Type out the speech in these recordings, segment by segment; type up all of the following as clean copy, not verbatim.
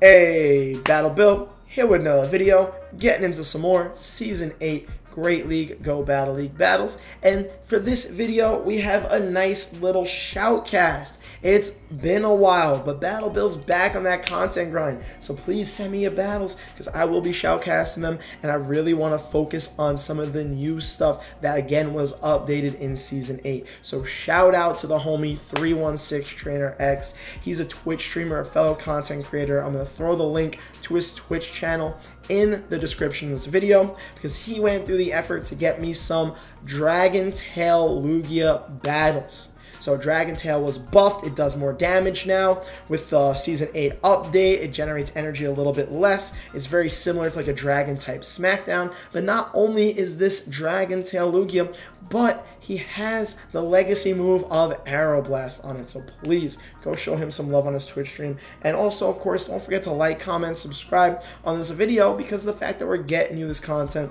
Hey, Battle Bill, here with another video, getting into some more Season 8 Great League Go Battle League battles. And for this video, we have a nice little shoutcast. It's been a while, but Battle Bill's back on that content grind. So please send me your battles, because I will be shoutcasting them, and I really want to focus on some of the new stuff that, again, was updated in Season 8. So shout out to the homie 316TrainerX. He's a Twitch streamer, a fellow content creator. I'm going to throw the link to his Twitch channel in the description of this video, because he went through the effort to get me some Dragon Tail Lugia battles. So Dragon Tail was buffed, it does more damage now. With the Season 8 update, it generates energy a little bit less. It's very similar to like a Dragon type Smackdown, but not only is this Dragon Tail Lugia, but he has the legacy move of Aeroblast on it. So please go show him some love on his Twitch stream. And also, of course, don't forget to like, comment, subscribe on this video, because the fact that we're getting you this content,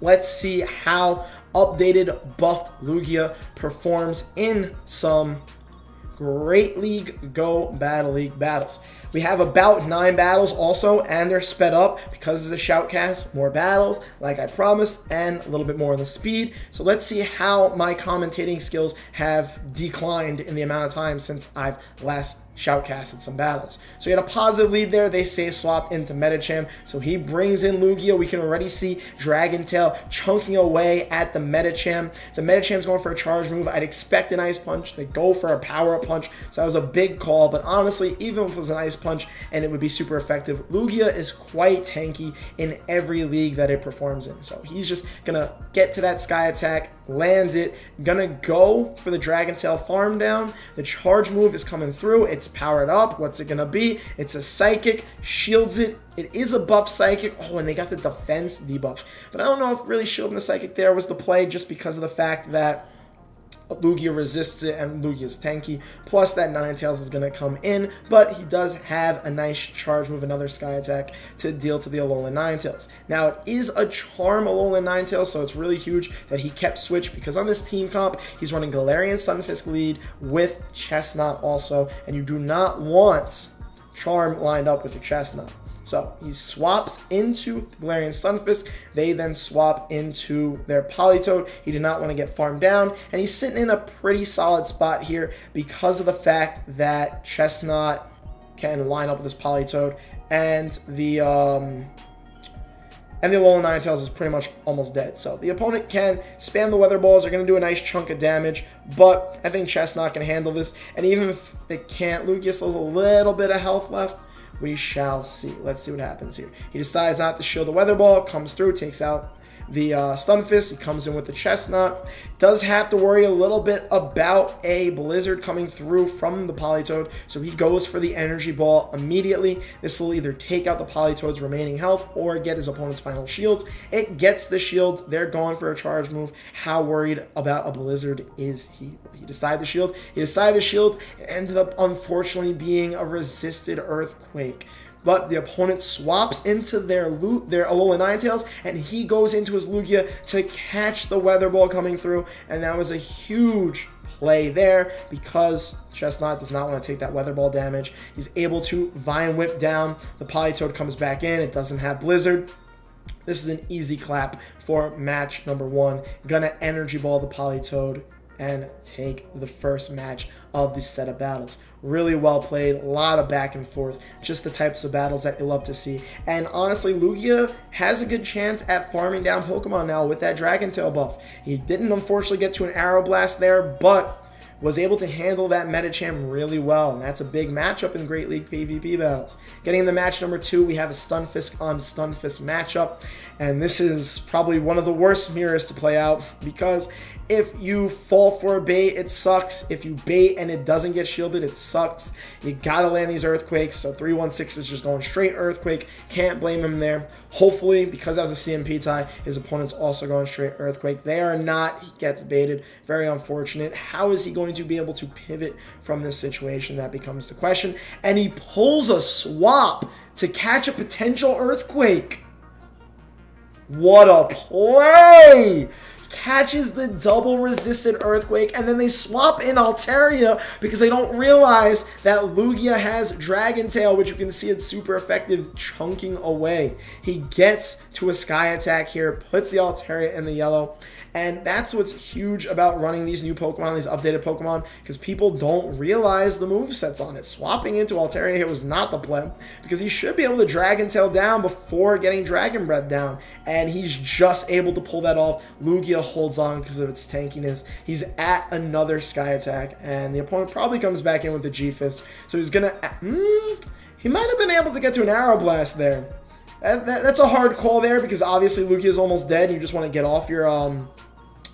let's see how updated, buffed Lugia performs in some Great League Go Battle League battles. We have about 9 battles also, and they're sped up because it's a shoutcast. More battles, like I promised, and a little bit more on the speed. So let's see how my commentating skills have declined in the amount of time since I've last shoutcasted some battles. So he had a positive lead there. They safe swapped into Medicham, so he brings in Lugia. We can already see Dragon Tail chunking away at the Medicham. The Medicham's going for a charge move. I'd expect an Ice Punch. They go for a Power Up Punch, so that was a big call. But honestly, even if it was an Ice Punch, and it would be super effective, Lugia is quite tanky in every league that it performs in. So he's just gonna get to that Sky Attack, land it, gonna go for the Dragon Tail farm down. The charge move is coming through. It's powered up. What's it gonna be? It's a Psychic, shields it. It is a buff Psychic. Oh, and they got the defense debuff. But I don't know if really shielding the Psychic there was the play, just because of the fact that Lugia resists it and Lugia's tanky. Plus that Ninetales is going to come in, but he does have a nice charge move, another Sky Attack to deal to the Alolan Ninetales. Now it is a Charm Alolan Ninetales, so it's really huge that he kept Switch, because on this team comp, he's running Galarian Stunfisk lead with Chestnut also, and you do not want Charm lined up with your Chestnut. So he swaps into Galarian Stunfisk. They then swap into their Politoed. He did not want to get farmed down. And he's sitting in a pretty solid spot here because of the fact that Chestnut can line up with his Politoed. And the Alolan Ninetales is pretty much almost dead. So the opponent can spam the Weather Balls. They're going to do a nice chunk of damage, but I think Chestnut can handle this. And even if they can't, Lugia still has a little bit of health left. We shall see. Let's see what happens here. He decides not to shield the Weather Ball, comes through, takes out the Stunfisk. He comes in with the Chestnut. Does have to worry a little bit about a Blizzard coming through from the Politoed, so he goes for the Energy Ball immediately. This will either take out the Politoed's remaining health or get his opponent's final shields. It gets the shield. They're going for a charge move. How worried about a Blizzard is he? He decided the shield. It ended up unfortunately being a resisted Earthquake. But the opponent swaps into their Alolan Ninetales, and he goes into his Lugia to catch the Weather Ball coming through, and that was a huge play there because Chestnut does not want to take that Weather Ball damage. He's able to Vine Whip down. The Politoed comes back in. It doesn't have Blizzard. This is an easy clap for match number 1. Gonna Energy Ball the Politoed and take the first match of this set of battles. Really well played, a lot of back and forth, just the types of battles that you love to see. And honestly, Lugia has a good chance at farming down Pokemon now with that Dragon Tail buff. He didn't unfortunately get to an Aeroblast there, but was able to handle that Medicham really well, and that's a big matchup in Great League PvP battles. Getting into match number 2, we have a Stunfisk on Stunfisk matchup, and this is probably one of the worst mirrors to play out, because if you fall for a bait, it sucks. If you bait and it doesn't get shielded, it sucks. You gotta land these Earthquakes, so 316 is just going straight Earthquake. Can't blame him there. Hopefully, because that was a CMP tie, his opponent's also going straight Earthquake. They are not. He gets baited. Very unfortunate. How is he going to be able to pivot from this situation? That becomes the question. And he pulls a swap to catch a potential Earthquake. What a play! catches the double resisted Earthquake, and then they swap in Altaria because they don't realize that Lugia has Dragon Tail, which you can see it's super effective chunking away. He gets to a Sky Attack here, puts the Altaria in the yellow, and that's what's huge about running these new Pokemon, these updated Pokemon, because people don't realize the movesets on it. Swapping into Altaria here was not the play, because he should be able to Dragon Tail down before getting Dragon Breath down, and he's just able to pull that off. Lugia holds on because of its tankiness. He's at another Sky Attack, and the opponent probably comes back in with the G-Fist, so he's gonna... he might have been able to get to an Aeroblast there. That's a hard call there, because obviously Lugia is almost dead, and you just want to get off your...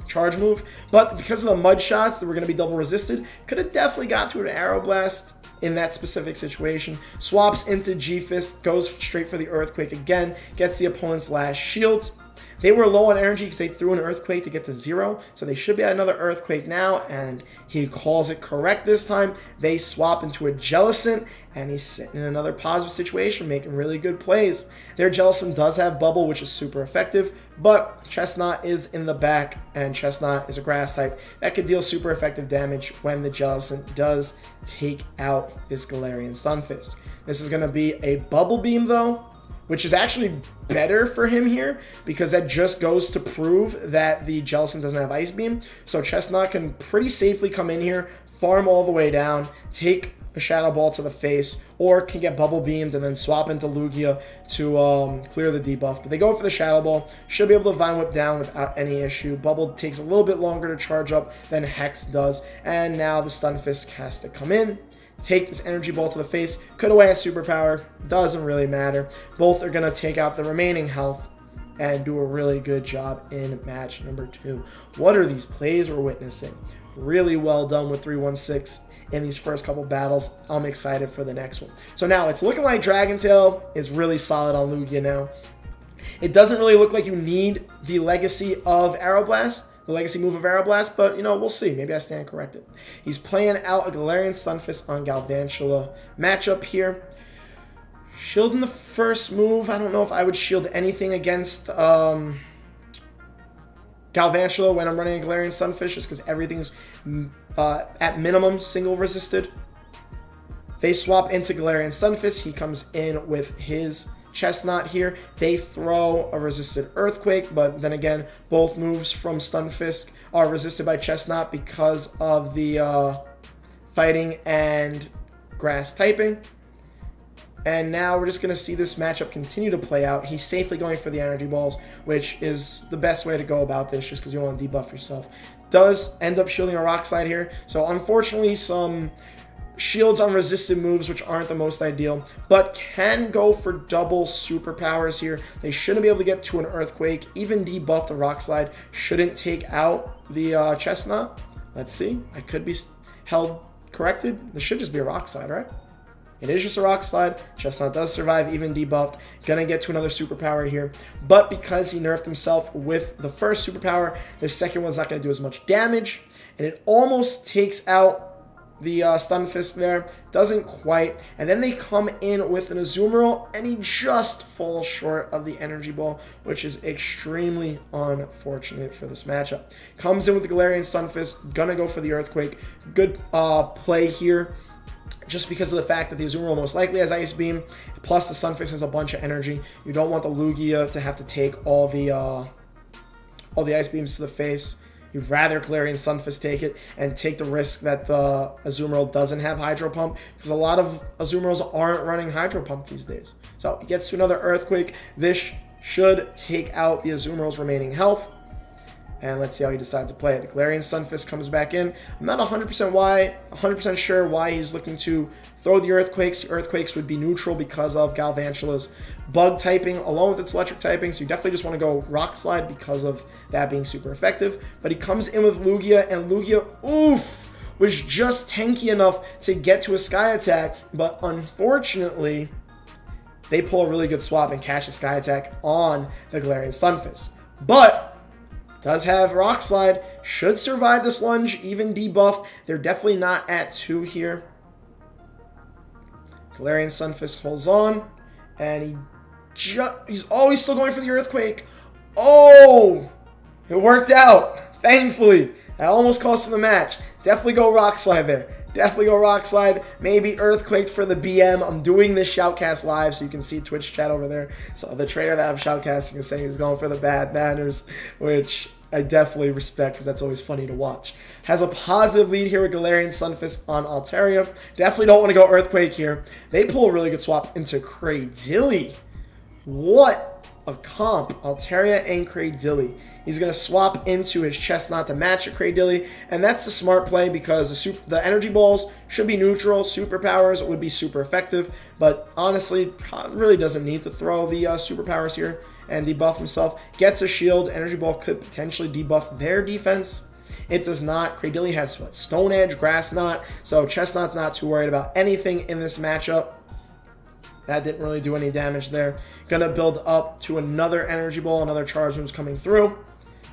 charge move, but because of the mud shots that were going to be double resisted, could have definitely got to an Aeroblast in that specific situation. Swaps into G-Fist, goes straight for the Earthquake again, gets the opponent's last shield. They were low on energy because they threw an Earthquake to get to zero, so they should be at another Earthquake now, and he calls it correct this time. They swap into a Jellicent, and he's sitting in another positive situation, making really good plays. Their Jellicent does have Bubble, which is super effective, but Chestnut is in the back, and Chestnut is a grass type that can deal super effective damage when the Jellicent does take out this Galarian Stunfisk. This is going to be a Bubble Beam, though, which is actually better for him here, because that just goes to prove that the Jellicent doesn't have Ice Beam. So Chestnut can pretty safely come in here, farm all the way down, take a Shadow Ball to the face, or can get Bubble Beamed and then swap into Lugia to clear the debuff. But they go for the Shadow Ball, should be able to Vine Whip down without any issue. Bubble takes a little bit longer to charge up than Hex does, and now the Stunfisk has to come in, take this Energy Ball to the face, could away a Superpower, doesn't really matter. Both are going to take out the remaining health and do a really good job in match number 2. What are these plays we're witnessing? Really well done with 316 in these first couple battles. I'm excited for the next one. So now it's looking like Dragon Tail is really solid on Lugia now. It doesn't really look like you need the legacy of Aeroblast, the legacy move of Aeroblast, but, you know, we'll see. Maybe I stand corrected. He's playing out a Galarian Stunfisk on Galvantula matchup here. Shielding the first move. I don't know if I would shield anything against Galvantula when I'm running a Galarian Stunfisk, just because everything's at minimum single resisted. They swap into Galarian Stunfisk. He comes in with his Chestnut here. They throw a resisted Earthquake, but then again, both moves from Stunfisk are resisted by Chestnut because of the fighting and grass typing. And now we're just going to see this matchup continue to play out. He's safely going for the Energy Balls, which is the best way to go about this, just because you want to debuff yourself. Does end up shielding a Rock Slide here, so unfortunately some shields on resisted moves, which aren't the most ideal, but can go for double Superpowers here. They shouldn't be able to get to an Earthquake, even debuff the Rock Slide. Shouldn't take out the Chestnut. Let's see. I could be held corrected. This should just be a Rock Slide, right? It is just a Rock Slide. Chestnut does survive, even debuffed. Gonna get to another Superpower here. But because he nerfed himself with the first Superpower, the second one's not gonna do as much damage, and it almost takes out the Stunfisk there, doesn't quite, and then they come in with an Azumarill, and he just falls short of the Energy Ball, which is extremely unfortunate for this matchup. Comes in with the Galarian Stunfisk, gonna go for the Earthquake. Good play here, just because of the fact that the Azumarill most likely has Ice Beam, plus the Stunfisk has a bunch of energy. You don't want the Lugia to have to take all the Ice Beams to the face. You'd rather Galarian Stunfisk take it and take the risk that the Azumarill doesn't have Hydro Pump, because a lot of Azumarills aren't running Hydro Pump these days. So it gets to another Earthquake. This should take out the Azumarill's remaining health. And let's see how he decides to play it. The Galarian Stunfisk comes back in. I'm not 100% sure why he's looking to throw the Earthquakes. The Earthquakes would be neutral because of Galvantula's bug typing along with its electric typing, so you definitely just want to go Rock Slide because of that being super effective. But he comes in with Lugia, and Lugia, oof, was just tanky enough to get to a Sky Attack, but unfortunately, they pull a really good swap and catch a Sky Attack on the Galarian Stunfisk. But does have Rock Slide, should survive this lunge, even debuff. They're definitely not at 2 here. Galarian Stunfisk holds on, and he's always still going for the Earthquake. Oh! It worked out, thankfully. That almost cost him the match. Definitely go Rock Slide there. Definitely go Rock Slide. Maybe Earthquake for the BM. I'm doing this shoutcast live, so you can see Twitch chat over there. So the trainer that I'm shoutcasting is saying he's going for the bad banners, which I definitely respect because that's always funny to watch. Has a positive lead here with Galarian Stunfisk on Altaria. Definitely don't want to go Earthquake here. They pull a really good swap into Cradilly. What a comp. Altaria and Cradilly. He's going to swap into his Chestnut to match at Cradilly, and that's the smart play because the Energy Balls should be neutral. Superpowers would be super effective, but honestly, really doesn't need to throw the Superpowers here and debuff himself. Gets a shield. Energy Ball could potentially debuff their defense. It does not. Cradilly has what? Stone Edge, Grass Knot, so Chestnut's not too worried about anything in this matchup. That didn't really do any damage there. Gonna build up to another Energy Ball, another Charge Room's coming through.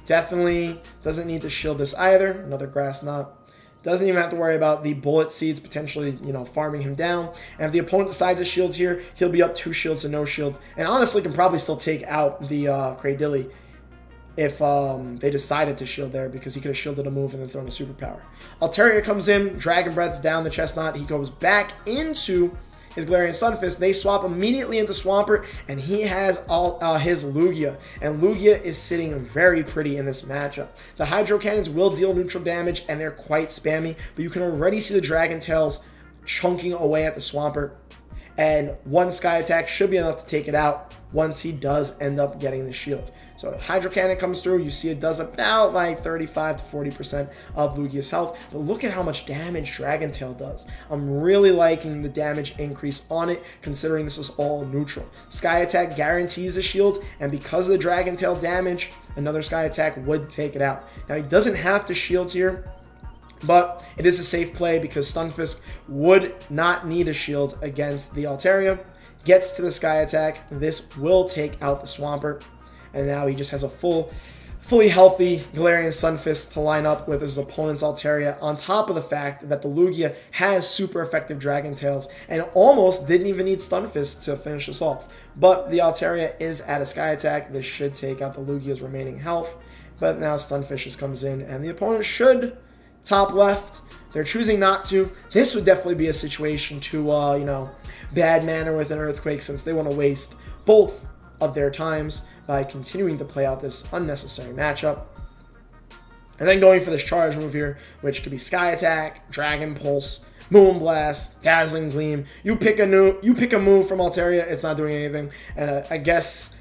Definitely doesn't need to shield this either. Another Grass Knot. Doesn't even have to worry about the Bullet Seeds potentially, you know, farming him down. And if the opponent decides to shield here, he'll be up 2 shields to no shields. And honestly, can probably still take out the Cradilly if they decided to shield there, because he could have shielded a move and then thrown a Superpower. Altaria comes in. Dragon Breath's down the Chestnut. He goes back into his Galarian Stunfisk. They swap immediately into Swampert, and he has all his Lugia. And Lugia is sitting very pretty in this matchup. The Hydro Cannons will deal neutral damage, and they're quite spammy, but you can already see the Dragon Tails chunking away at the Swampert. And one Sky Attack should be enough to take it out once he does end up getting the shield. So Hydro Cannon comes through. You see it does about like 35 to 40% of Lugia's health. But look at how much damage Dragon Tail does. I'm really liking the damage increase on it, considering this is all neutral. Sky Attack guarantees the shield, and because of the Dragon Tail damage, another Sky Attack would take it out. Now, he doesn't have to shield here, but it is a safe play because Stunfisk would not need a shield against the Altaria. Gets to the Sky Attack. This will take out the Swampert. And now he just has a fully healthy Galarian Stunfisk to line up with his opponent's Altaria, on top of the fact that the Lugia has super effective Dragon Tails and almost didn't even need Stunfisk to finish this off. But the Altaria is at a Sky Attack. This should take out the Lugia's remaining health. But now Stunfisk just comes in, and the opponent should top left. They're choosing not to. This would definitely be a situation to, you know, bad manner with an Earthquake, since they want to waste both of their times by continuing to play out this unnecessary matchup. And then going for this Charge move here, which could be Sky Attack, Dragon Pulse, Moonblast, Dazzling Gleam. You pick a move from Altaria, it's not doing anything. And I guess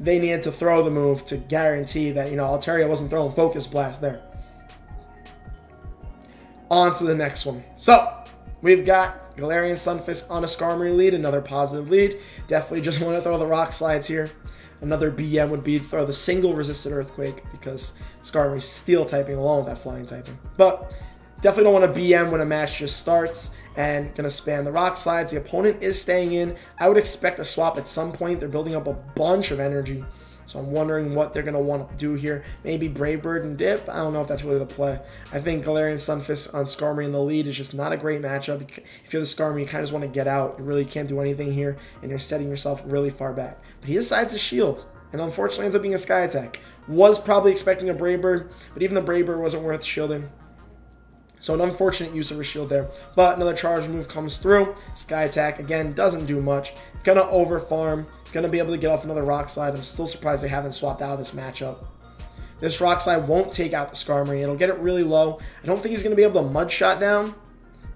they needed to throw the move to guarantee that, you know, Altaria wasn't throwing Focus Blast there. On to the next one. So we've got Galarian Stunfisk on a Skarmory lead, another positive lead. Definitely just want to throw the Rock Slides here. Another BM would be throw the single resisted Earthquake, because Skarmory's steel typing along with that flying typing. But definitely don't want to BM when a match just starts, and going to spam the Rock Slides. The opponent is staying in. I would expect a swap at some point. They're building up a bunch of energy, so I'm wondering what they're going to want to do here. Maybe Brave Bird and dip. I don't know if that's really the play. I think Galarian Stunfisk on Skarmory in the lead is just not a great matchup. If you're the Skarmory, you kind of just want to get out. You really can't do anything here, and you're setting yourself really far back. But he decides to shield, and unfortunately ends up being a Sky Attack. Was probably expecting a Brave Bird, but even the Brave Bird wasn't worth shielding. So an unfortunate use of a shield there. But another Charge move comes through. Sky Attack, again, doesn't do much. Going to overfarm. Going to be able to get off another Rock Slide. I'm still surprised they haven't swapped out of this matchup. This Rock Slide won't take out the Skarmory. It'll get it really low. I don't think he's going to be able to Mud Shot down.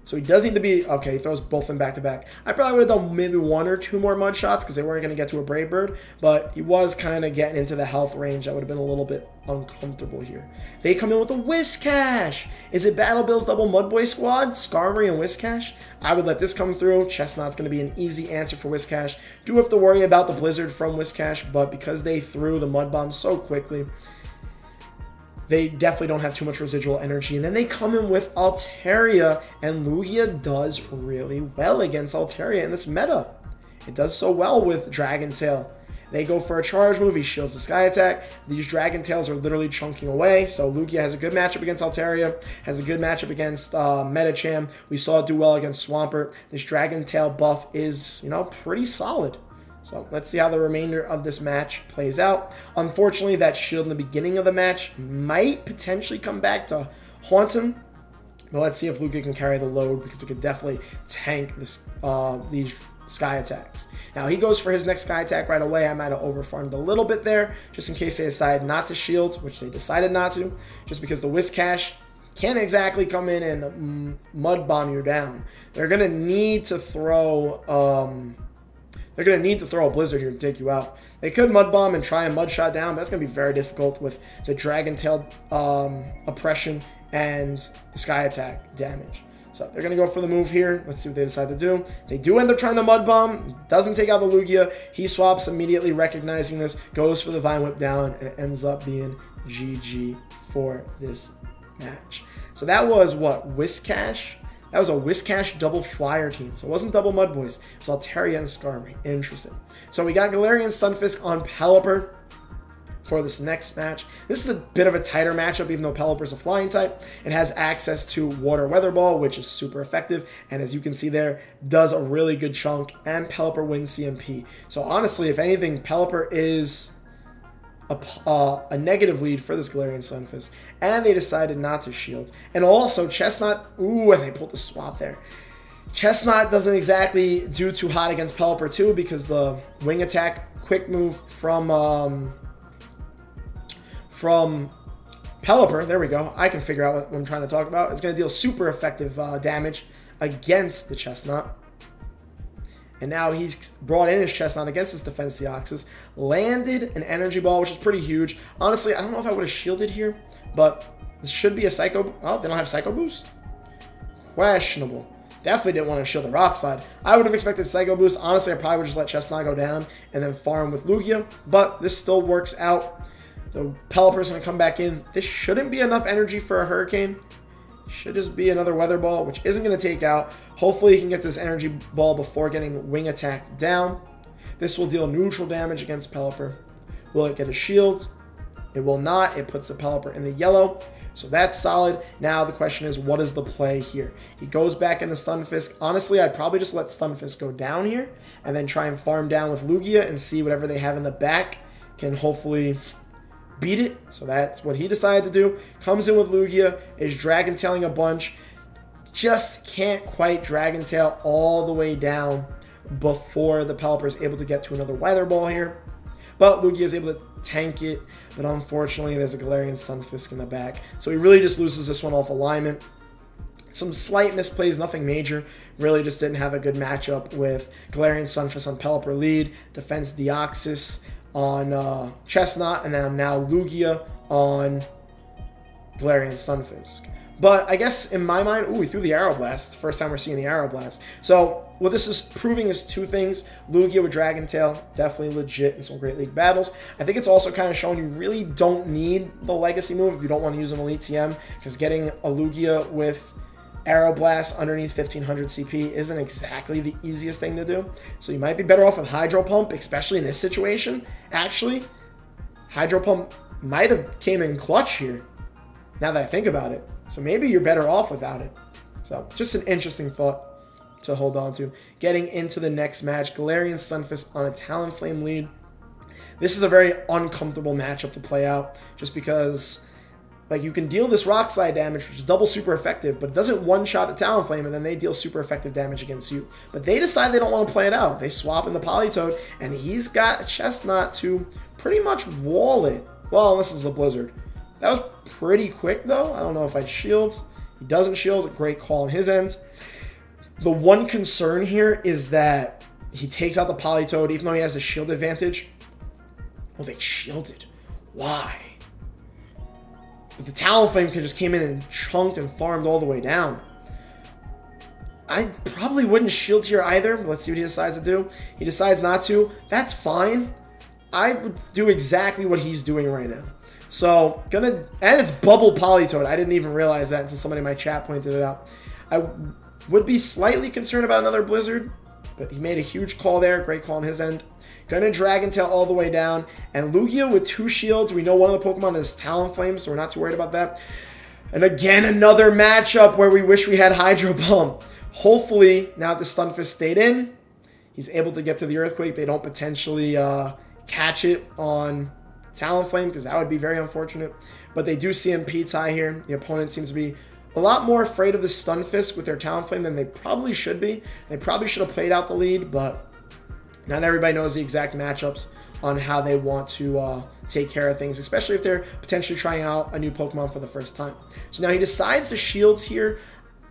So he does need to be... Okay, he throws both of them back to back. I probably would have done maybe 1 or 2 more Mud Shots because they weren't going to get to a Brave Bird. But he was kind of getting into the health range. That would have been a little bit uncomfortable here. They come in with a Whiscash. Is it Battle Bill's double Mud Boy squad? Skarmory and Whiscash? I would let this come through. Chestnut's going to be an easy answer for Whiscash. Do have to worry about the Blizzard from Whiscash, but because they threw the Mud Bomb so quickly, they definitely don't have too much residual energy. And then they come in with Altaria, and Lugia does really well against Altaria in this meta. It does so well with Dragon Tail. They go for a Charge move. He shields the Sky Attack. These Dragon Tails are literally chunking away. So Lugia has a good matchup against Altaria, has a good matchup against Medicham. We saw it do well against Swampert. This Dragon Tail buff is, you know, pretty solid. So let's see how the remainder of this match plays out. Unfortunately, that shield in the beginning of the match might potentially come back to haunt him. But let's see if Lugia can carry the load, because it could definitely tank this, these Sky Attacks. Now, he goes for his next Sky Attack right away. I might have overfarmed a little bit there, just in case they decide not to shield, which they decided not to, just because the Whiscash can't exactly come in and Mud Bomb you down. They're going to need to throw... they're going to need to throw a Blizzard here to take you out. They could Mud Bomb and try and Mud Shot down, but that's going to be very difficult with the Dragon Tail Oppression and the Sky Attack damage. So they're going to go for the move here. Let's see what they decide to do. They do end up trying the Mud Bomb. Doesn't take out the Lugia. He swaps, immediately recognizing this, goes for the Vine Whip down, and it ends up being GG for this match. So that was, what, Whiscash? That was a Whiscash double flyer team. So it wasn't double Mud Boys. It's Altaria and Skarmory. Interesting. So we got Galarian Stunfisk on Pelipper for this next match. This is a bit of a tighter matchup, even though Pelipper's a flying type. It has access to Water Weather Ball, which is super effective. And as you can see there, does a really good chunk. And Pelipper wins CMP. So honestly, if anything, Pelipper is a negative lead for this Galarian Stunfisk, and they decided not to shield. And also Chestnut, ooh, and they pulled the swap there. Chestnut doesn't exactly do too hot against Pelipper too, because the wing attack quick move from Pelipper, there we go, I can figure out what I'm trying to talk about. It's going to deal super effective damage against the Chestnut. And now he's brought in his Chestnut against his Defense Deoxys. Landed an Energy Ball, which is pretty huge. Honestly, I don't know if I would have shielded here, but this should be a Psycho... Oh, they don't have Psycho Boost? Questionable. Definitely didn't want to shield the Rock Slide. I would have expected Psycho Boost. Honestly, I probably would just let Chestnut go down and then farm with Lugia. But this still works out. So Pelipper's going to come back in. This shouldn't be enough energy for a Hurricane. Should just be another Weather Ball, which isn't going to take out. Hopefully, he can get this Energy Ball before getting Wing Attack down. This will deal neutral damage against Pelipper. Will it get a shield? It will not. It puts the Pelipper in the yellow. So that's solid. Now the question is, what is the play here? He goes back into Stunfisk. Honestly, I'd probably just let Stunfisk go down here and then try and farm down with Lugia and see whatever they have in the back can hopefully beat it. So that's what he decided to do. Comes in with Lugia, is Dragon Tailing a bunch. Just can't quite Dragon Tail all the way down before the Pelipper is able to get to another Weather Ball here. But Lugia is able to tank it. But unfortunately, there's a Galarian Stunfisk in the back. So he really just loses this one off alignment. Some slight misplays, nothing major. Really just didn't have a good matchup with Galarian Stunfisk on Pelipper lead, Defense Deoxys on Chestnut, and then now Lugia on Galarian Stunfisk. But I guess in my mind, ooh, we threw the Aeroblast. First time we're seeing the Aeroblast. So what this is proving is two things. Lugia with Dragon Tail, definitely legit in some Great League battles. I think it's also kind of showing you really don't need the Legacy move if you don't want to use an Elite TM, because getting a Lugia with Aeroblast underneath 1500 CP isn't exactly the easiest thing to do. So you might be better off with Hydro Pump, especially in this situation. Actually, Hydro Pump might have came in clutch here, now that I think about it. So maybe you're better off without it. So just an interesting thought to hold on to. Getting into the next match, Galarian Stunfisk on a Talonflame lead. This is a very uncomfortable matchup to play out, just because... like, you can deal this Rock Slide damage, which is double super effective, but it doesn't one-shot the Talonflame, and then they deal super effective damage against you. But they decide they don't want to play it out. They swap in the Politoed, and he's got a Chestnut to pretty much wall it. Well, unless it's a Blizzard. That was pretty quick, though. I don't know if I'd shield. He doesn't shield. A great call on his end. The one concern here is that he takes out the Politoed, even though he has a shield advantage. Well, they shielded. Why? But the Talonflame could just came in and chunked and farmed all the way down. I probably wouldn't shield here either. But let's see what he decides to do. He decides not to. That's fine. I would do exactly what he's doing right now. So, and it's Bubble Politoed. I didn't even realize that until somebody in my chat pointed it out. I would be slightly concerned about another Blizzard, but he made a huge call there. Great call on his end. Gonna Dragon Tail all the way down. And Lugia with two shields. We know one of the Pokemon is Talonflame, so we're not too worried about that. And again, another matchup where we wish we had Hydro Pump. Hopefully, now that the Stunfisk stayed in, He's able to get to the Earthquake. They don't potentially catch it on Talonflame, because that would be very unfortunate. But they do CMP tie here. The opponent seems to be a lot more afraid of the Stunfisk with their Talonflame than they probably should be. They probably should have played out the lead, but not everybody knows the exact matchups on how they want to take care of things, especially if they're potentially trying out a new Pokemon for the first time. So now he decides to shields here.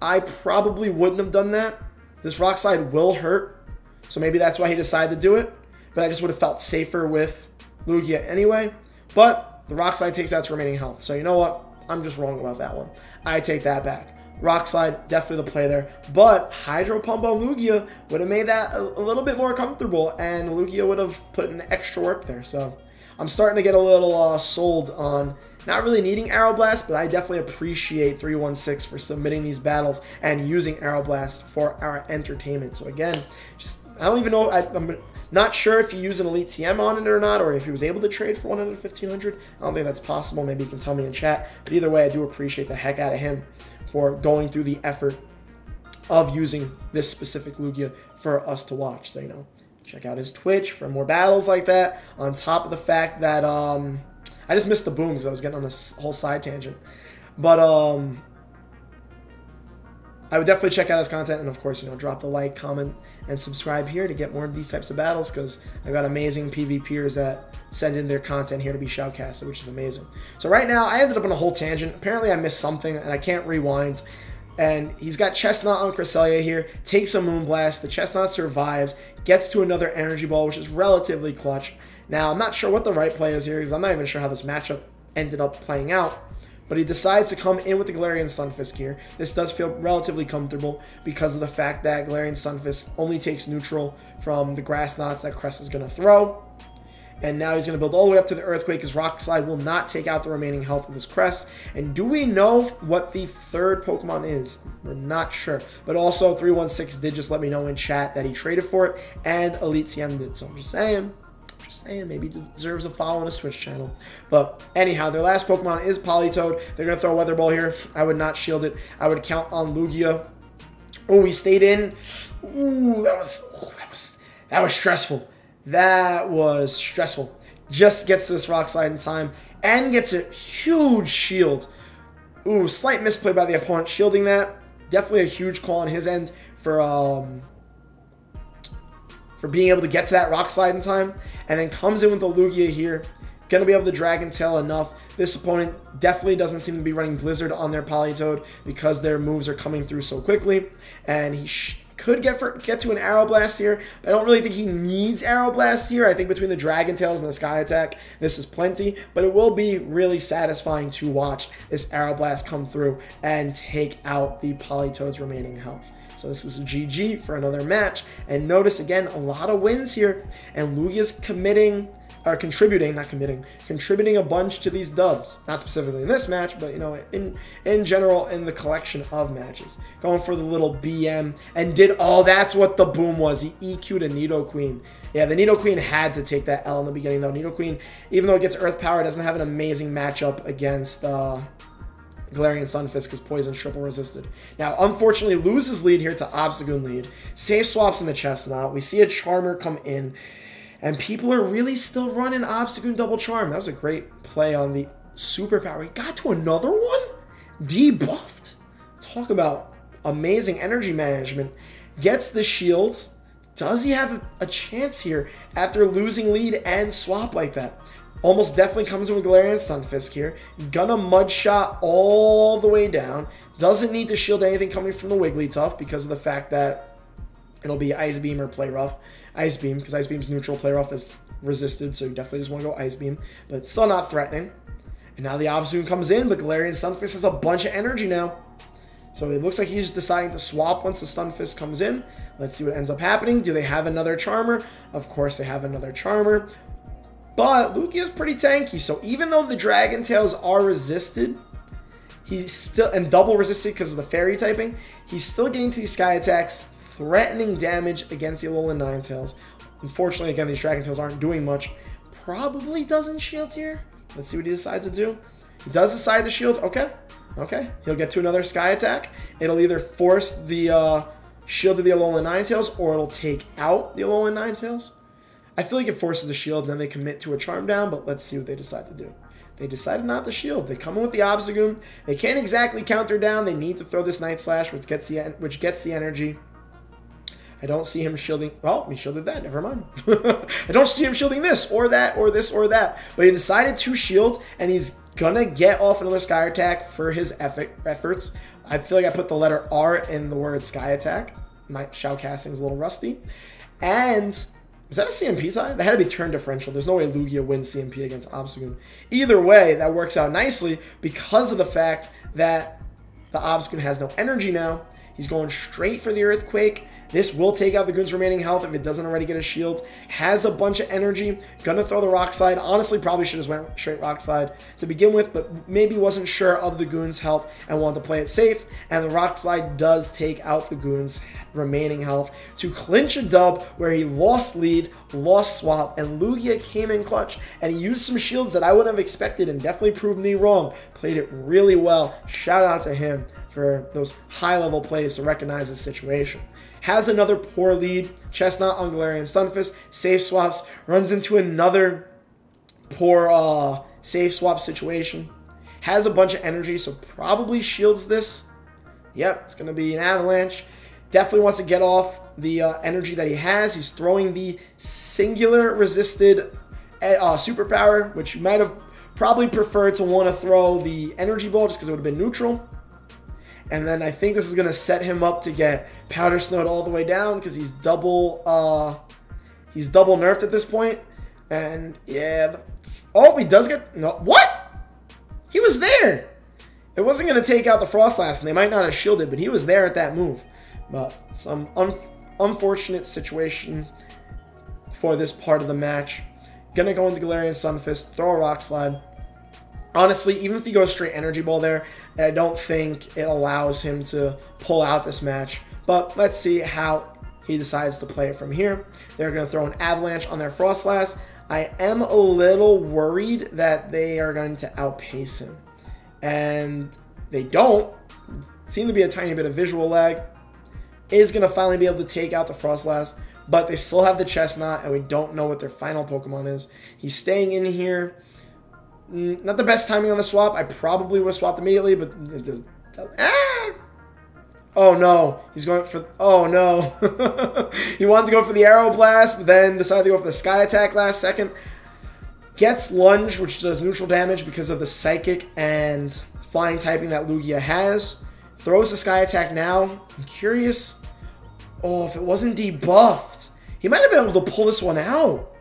I probably wouldn't have done that. This Rock Slide will hurt, so maybe that's why he decided to do it, but I just would have felt safer with Lugia anyway. But the Rock Slide takes out its remaining health, so you know what? I'm just wrong about that one. I take that back. Rock Slide, definitely the play there. But Hydro Pump on Lugia would have made that a little bit more comfortable, and Lugia would have put an extra work there. So I'm starting to get a little sold on not really needing Aeroblast, but I definitely appreciate 316 for submitting these battles and using Aeroblast for our entertainment. So again, just I don't even know. I'm not sure if you use an Elite TM on it or not, or if he was able to trade for one out of 1,500. I don't think that's possible. Maybe you can tell me in chat. But either way, I do appreciate the heck out of him for going through the effort of using this specific Lugia for us to watch. So, you know, check out his Twitch for more battles like that. On top of the fact that I just missed the boom because I was getting on this whole side tangent. But I would definitely check out his content, and of course, you know, drop the like, comment, and subscribe here to get more of these types of battles, because I've got amazing PvPers that send in their content here to be shoutcasted, which is amazing. So right now, I ended up on a whole tangent. Apparently, I missed something, and I can't rewind. And he's got Chestnut on Cresselia here, takes a Moonblast. The Chestnut survives, gets to another Energy Ball, which is relatively clutch. Now, I'm not sure what the right play is here, because I'm not even sure how this matchup ended up playing out. But he decides to come in with the Galarian Stunfisk here. This does feel relatively comfortable because of the fact that Galarian Stunfisk only takes neutral from the grass knots that Crest is going to throw. And now he's going to build all the way up to the Earthquake, because Rock Slide will not take out the remaining health of this Crest. And do we know what the third Pokemon is? We're not sure. But also, 316 did just let me know in chat that he traded for it, and Elite TM did. So I'm just saying. Maybe deserves a follow on his Twitch channel. But anyhow, their last Pokemon is Politoed. They're going to throw Weather Ball here. I would not shield it. I would count on Lugia. Oh, we stayed in. Ooh, that was stressful. That was stressful. Just gets this Rock Slide in time and gets a huge shield. Ooh, slight misplay by the opponent shielding that. Definitely a huge call on his end for being able to get to that Rock Slide in time, and then comes in with the Lugia here. Gonna be able to Dragon Tail enough. This opponent definitely doesn't seem to be running Blizzard on their Politoed because their moves are coming through so quickly, and he could get to an Aeroblast here, but I don't really think he needs Aeroblast here. I think between the Dragon Tails and the Sky Attack, this is plenty, but it will be really satisfying to watch this Aeroblast come through and take out the Politoed's remaining health. So this is a GG for another match. And notice again, a lot of wins here. And Lugia's contributing a bunch to these dubs. Not specifically in this match, but you know, in general in the collection of matches. Going for the little BM and did that's what the boom was. He EQ'd a Nidoqueen. Yeah, the Nidoqueen had to take that L in the beginning though. Nidoqueen, even though it gets Earth Power, doesn't have an amazing matchup against Galarian Stunfisk, is poison triple resisted. Now, unfortunately, loses lead here to Obstagoon lead. Safe swaps in the Chestnut. We see a Charmer come in, and people are really still running Obstagoon double Charm. That was a great play on the Superpower. He got to another one? Debuffed. Talk about amazing energy management. Gets the shield. Does he have a chance here after losing lead and swap like that? Almost definitely comes in with Galarian Stunfisk here. Gonna Mud Shot all the way down. Doesn't need to shield anything coming from the Wigglytuff because of the fact that it'll be Ice Beam or Play Rough. Ice Beam, because Ice Beam's neutral. Play Rough is resisted, so you definitely just want to go Ice Beam. But still not threatening. And now the Obstagoon comes in, but Galarian Stunfisk has a bunch of energy now. So it looks like he's deciding to swap once the Stunfisk comes in. Let's see what ends up happening. Do they have another Charmer? Of course they have another Charmer. But Lugia's pretty tanky, so even though the Dragon Tails are resisted, he's still, and double resisted because of the fairy typing, he's still getting to these Sky Attacks, threatening damage against the Alolan Ninetales. Unfortunately, again, these Dragon Tails aren't doing much. Probably doesn't shield here. Let's see what he decides to do. He does decide to shield. Okay. He'll get to another Sky Attack. It'll either force the shield to the Alolan Ninetales, or it'll take out the Alolan Ninetales. I feel like it forces a shield, and then they commit to a Charm down, but let's see what they decide to do. They decided not to shield. They come in with the Obstagoon. They can't exactly counter down. They need to throw this Night Slash, which gets the energy. I don't see him shielding. Well, he shielded that. Never mind. I don't see him shielding this or that or this or that. But he decided to shield, and he's going to get off another Sky Attack for his efforts. I feel like I put the letter R in the word Sky Attack. My shout casting's a little rusty. And... is that a CMP tie? That had to be turn differential. There's no way Lugia wins CMP against Obstagoon. Either way, that works out nicely because of the fact that the Obstagoon has no energy now. He's going straight for the Earthquake. This will take out the Goon's remaining health if it doesn't already get a shield. Has a bunch of energy. Gonna throw the Rock Slide. Honestly, probably should have went straight Rock Slide to begin with, but maybe wasn't sure of the Goon's health and wanted to play it safe. And the Rock Slide does take out the Goon's remaining health to clinch a dub where he lost lead, lost swap, and Lugia came in clutch and he used some shields that I wouldn't have expected and definitely proved me wrong. Played it really well. Shout out to him for those high-level plays to recognize the situation. Has another poor lead. Chestnut on Galarian Stunfisk. Safe swaps. Runs into another poor safe swap situation. Has a bunch of energy, so probably shields this. Yep, it's going to be an avalanche. Definitely wants to get off the energy that he has. He's throwing the singular resisted superpower, which you might have probably preferred to want to throw the energy ball just because it would have been neutral. And then I think this is going to set him up to get Powder Snowed all the way down because he's double nerfed at this point. And yeah, oh, he does get, no, what? He was there. It wasn't going to take out the Frostlass, and they might not have shielded, but he was there at that move. But some unfortunate situation for this part of the match. Going to go into Galarian Stunfisk, throw a Rock Slide. Honestly, even if he goes straight Energy Ball there, I don't think it allows him to pull out this match. But let's see how he decides to play it from here. They're going to throw an Avalanche on their Frostlass. I am a little worried that they are going to outpace him. And they don't. Seem to be a tiny bit of visual lag. Is going to finally be able to take out the Frostlass. But they still have the Chestnut, and we don't know what their final Pokemon is. He's staying in here. Not the best timing on the swap. I probably would have swapped immediately, but it doesn't. Ah! Oh no, he's going for. Oh no, he wanted to go for the Aeroblast, but then decided to go for the Sky Attack last second. Gets lunge, which does neutral damage because of the Psychic and Flying typing that Lugia has. Throws the Sky Attack now. I'm curious. Oh, if it wasn't debuffed, he might have been able to pull this one out.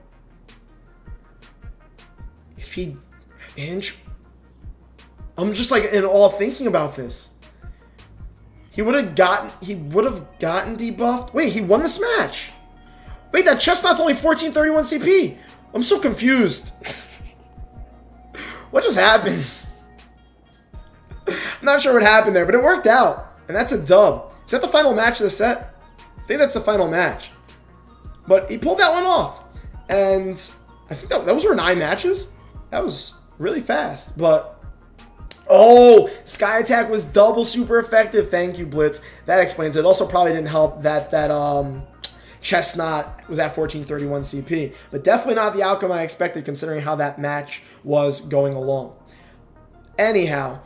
If he. I'm just like in awe thinking about this. He would have gotten debuffed. Wait, he won this match. Wait, that Chestnut's only 1431 CP. I'm so confused. What just happened? I'm not sure what happened there, but it worked out. And that's a dub. Is that the final match of the set? I think that's the final match. But he pulled that one off. And I think those were 9 matches. That was really fast, but oh, Sky Attack was double super effective. Thank you, Blitz. That explains it. Also, probably didn't help that Chestnut was at 1431 CP, but definitely not the outcome I expected considering how that match was going along. Anyhow,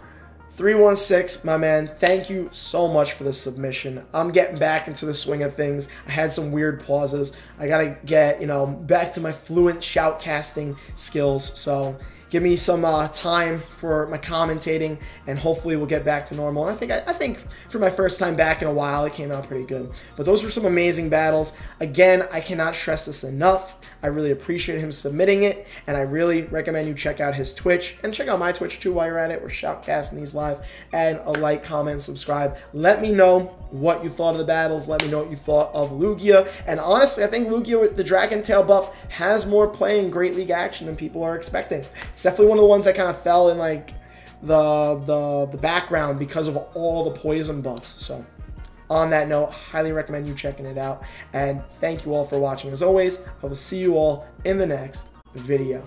316, my man, thank you so much for the submission. I'm getting back into the swing of things. I had some weird pauses. I gotta get, you know, back to my fluent shoutcasting skills, so give me some time for my commentating, and hopefully we'll get back to normal. And I think for my first time back in a while, it came out pretty good. But those were some amazing battles. Again, I cannot stress this enough. I really appreciate him submitting it, and I really recommend you check out his Twitch, and check out my Twitch too while you're at it. We're shoutcasting these live, and a like, comment, subscribe. Let me know what you thought of the battles. Let me know what you thought of Lugia. And honestly, I think Lugia with the Dragon Tail buff has more play in Great League action than people are expecting. It's definitely one of the ones that kind of fell in like the background because of all the poison buffs. So on that note, highly recommend you checking it out. And thank you all for watching. As always, I will see you all in the next video.